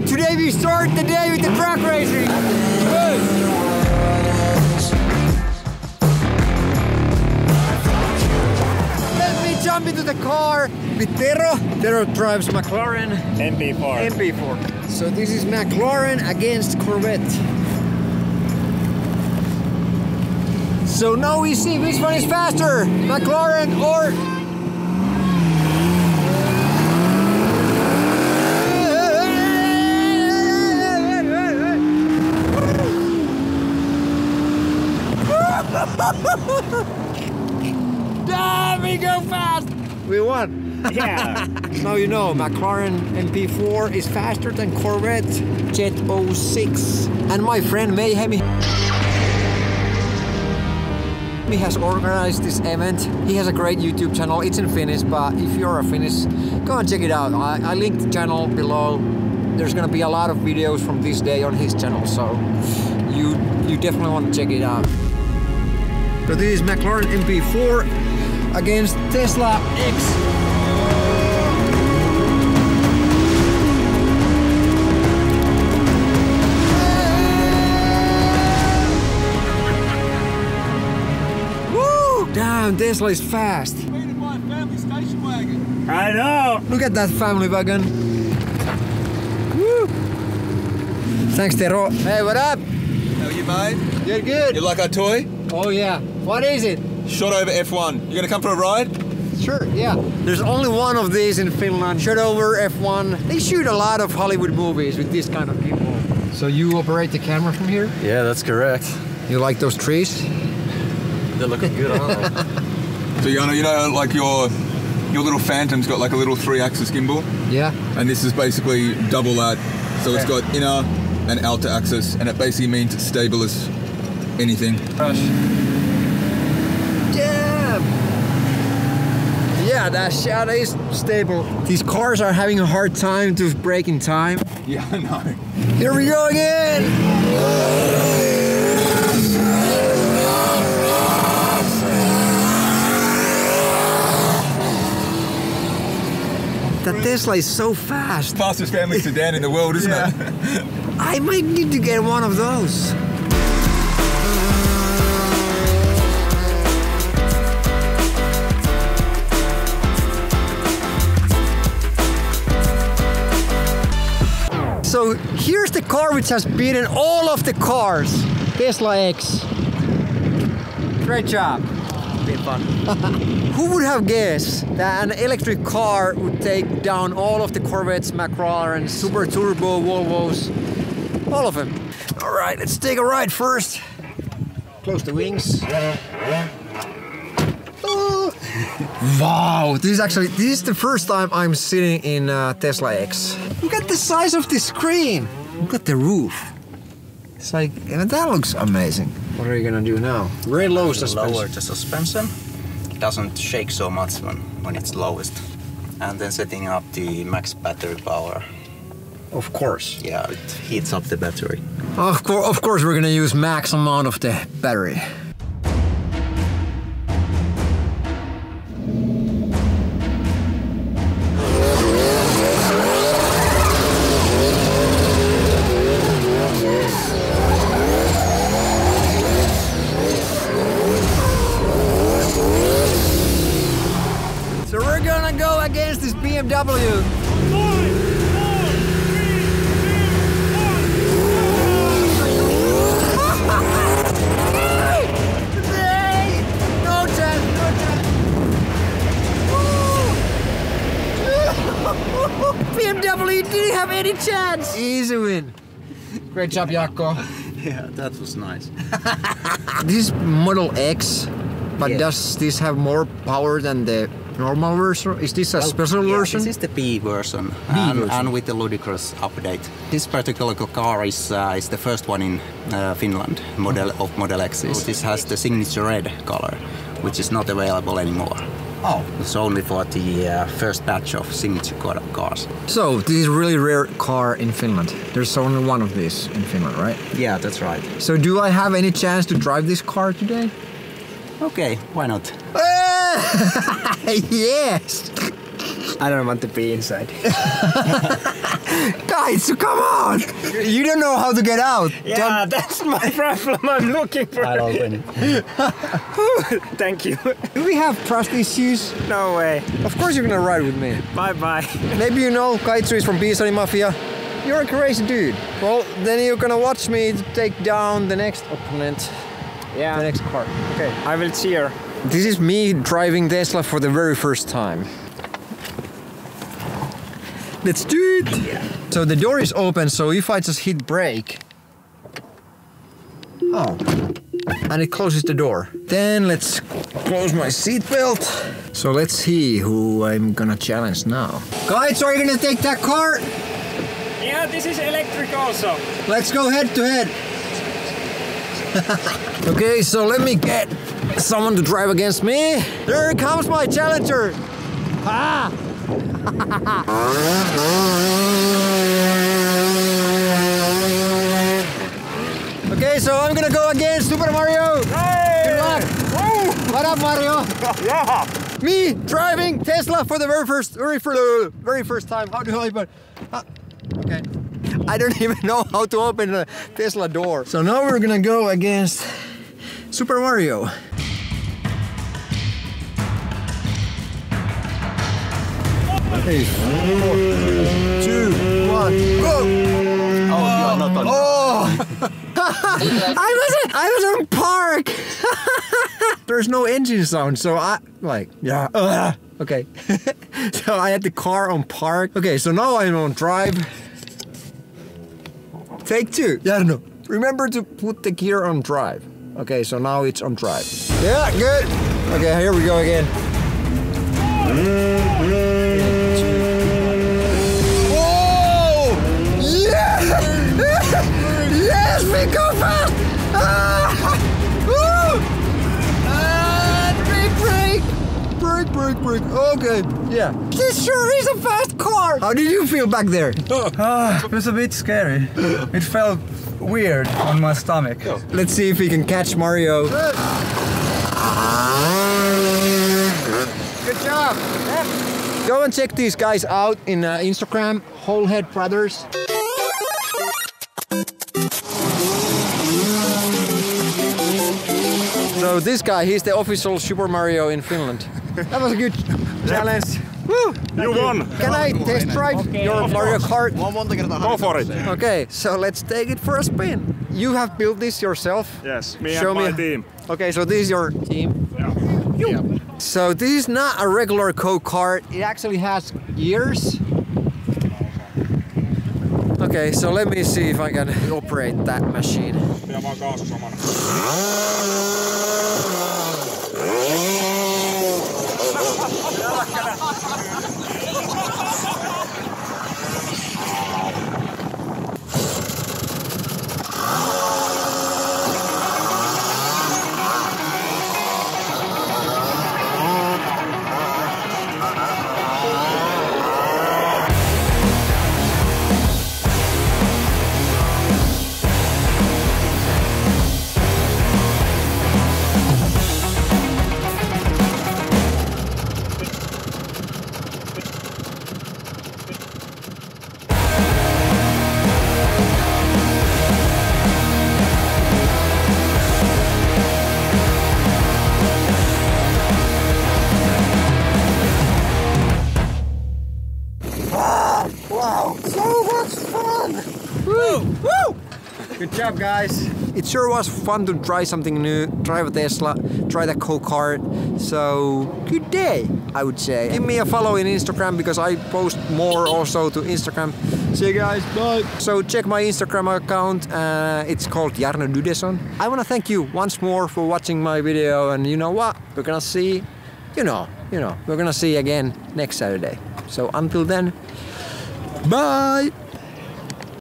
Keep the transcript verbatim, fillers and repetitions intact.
dude, today we start the day with the track racing. Good. Jump into the car. Viterro. Viterro drives McLaren. M P four. M P four. So this is McLaren against Corvette. So now we see which one is faster, McLaren or... Damn, we go fast! We won! Yeah! Now you know, McLaren M P four is faster than Corvette Jet oh six. And my friend Mayhemi has organized this event. He has a great YouTube channel. It's in Finnish, but if you're a Finnish, go and check it out. I, I linked the channel below. There's gonna be a lot of videos from this day on his channel, so you, you definitely want to check it out. So this is McLaren M P four. Against Tesla X. Woo! Damn, Tesla is fast. We need to buy a family station wagon. I know. Look at that family wagon. Woo! Thanks, Tero. Hey, what up? How are you, mate? You're good. You like our toy? Oh yeah. What is it? Shotover F one. You gonna come for a ride? Sure, yeah. There's only one of these in Finland. Shotover F one. They shoot a lot of Hollywood movies with this kind of people. So you operate the camera from here? Yeah, that's correct. You like those trees? They're looking good, aren't they? So Jarno, you know, like your your little Phantom's got like a little three-axis gimbal. Yeah. And this is basically double that. So okay. It's got inner and outer axis, and it basically means it's stable as anything. Rush. Yeah, that shot is stable. These cars are having a hard time to break in time. Yeah, I know. Here we go again! The Tesla is so fast. Fastest family sedan in the world, isn't yeah. it? I might need to get one of those. So here's the car which has beaten all of the cars. Tesla X. Great job. Been fun. Who would have guessed that an electric car would take down all of the Corvettes, McLarens, Super Turbo, Volvos, all of them? All right, let's take a ride first. Close the wings. Oh. Wow, this is actually, this is the first time I'm sitting in uh, Tesla X. Look at the size of the screen! Look at the roof. It's like, that looks amazing. What are you gonna do now? Very low suspension. Lower the suspension. It doesn't shake so much when, when it's lowest. And then setting up the max battery power. Of course. Yeah, it heats up the battery. Of, co of course we're gonna use max amount of the battery. B M W. B M W didn't have any chance. Easy win. Great job, Jacco. Yeah, that was nice. This Model X, but yeah. Does this have more power than the normal version? Is this a well, special yeah, version? This is the B version, B and, version. And with the ludicrous update. This particular car is uh, is the first one in uh, Finland, model of Model X's. Oh, this has the signature red color, which is not available anymore. Oh, it's only for the uh, first batch of signature cars. So this is a really rare car in Finland. There's only one of these in Finland, right? Yeah, that's right. So do I have any chance to drive this car today? Okay, why not? Yes! I don't want to be inside. Kaitsu, come on! You don't know how to get out. Yeah, don't... that's my problem. I'm looking for I'll open it. Thank you. Do we have trust issues? No way. Of course you're gonna ride with me. Bye-bye. Maybe you know Kaitsu is from B S N Mafia. You're a crazy dude. Well, then you're gonna watch me to take down the next opponent. Yeah. The next car. Okay. I will cheer. This is me driving Tesla for the very first time. Let's do it! Yeah. So the door is open, so if I just hit brake... Oh. And it closes the door. Then let's close my seatbelt. So let's see who I'm gonna challenge now. Guys, are you gonna take that car? Yeah, this is electric also. Let's go head to head. Okay, so let me get someone to drive against me. There comes my challenger! Ah! Okay, so I'm gonna go against Super Mario! Hey! Good luck! Woo! What up, Mario? Yeah! Me driving Tesla for the very first, very first, very first time. How do I open? Uh, okay. I don't even know how to open the Tesla door. So now we're gonna go against Super Mario. Eight, four, two, one, go! Oh, oh, you are not on. Oh! I was I was on park. There's no engine sound, so I like yeah. Uh, okay, so I had the car on park. Okay, so now I'm on drive. Take two. Jarno, remember to put the gear on drive. Okay, so now it's on drive. Yeah, good. Okay, here we go again. Yes, we go fast! Ah! Woo! And we brake! Brake, brake, brake. Okay, yeah. This sure is a fast car! How did you feel back there? Uh, it was a bit scary. It felt weird on my stomach. Let's see if we can catch Mario. Good job! Yeah. Go and check these guys out in uh, Instagram, Whole Head Brothers. So this guy, he's the official Super Mario in Finland. That was a good challenge. Woo! You won! Can I test drive okay. your Mario Kart? Go for it! Okay, so let's take it for a spin. You have built this yourself? Yes, me Show and my me. team. Okay, so this is your team? Yeah. You. So this is not a regular go-kart, it actually has gears. Okay, so let me see if I can operate that machine. Good job, guys! It sure was fun to try something new, drive a Tesla, try the go-kart. So, good day, I would say. Give me a follow in Instagram because I post more also to Instagram. See you guys, bye! So check my Instagram account, uh, it's called Jarno Dudeson. I wanna thank you once more for watching my video, and you know what? We're gonna see, you know, you know, we're gonna see again next Saturday. So until then, bye!